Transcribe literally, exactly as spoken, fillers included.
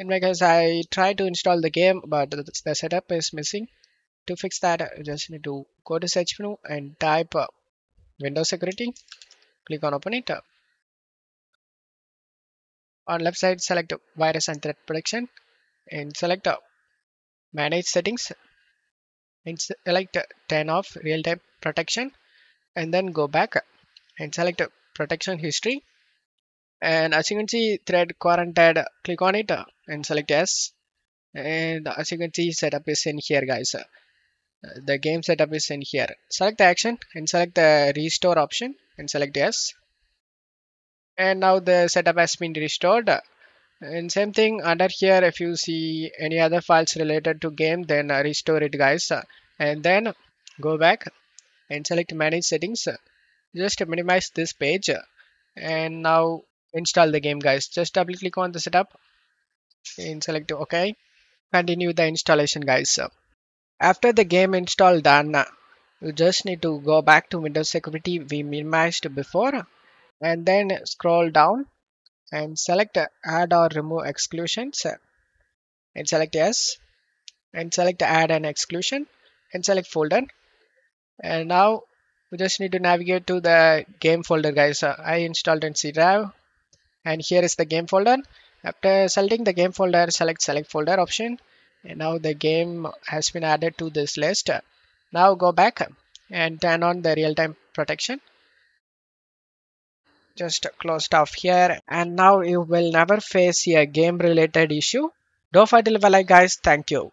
In my case, I tried to install the game, but the setup is missing. To fix that, I just need to go to search menu and type uh, Windows Security. Click on open it. On left side, select Virus and Threat Protection and select uh, Manage Settings and select uh, Turn off Real-Time Protection, and then go back and select uh, Protection History. And as you can see, thread quarantined, click on it and select yes. And as you can see, setup is in here, guys. The game setup is in here. Select the action and select the restore option and select yes. And now the setup has been restored. And same thing under here, if you see any other files related to game, then restore it, guys. And then go back and select manage settings. Just minimize this page and now install the game, guys. Just double click on the setup and select OK. Continue the installation, guys. After the game install done, you just need to go back to Windows Security we minimized before, and then scroll down and select add or remove exclusions and select yes, and select add an exclusion and select folder. And now we just need to navigate to the game folder, guys. I installed in C drive. And here is the game folder. After selecting the game folder, select select folder option. And now the game has been added to this list. Now go back and turn on the real-time protection. Just close off here. And now you will never face a game related issue. Don't forget to like, guys. Thank you.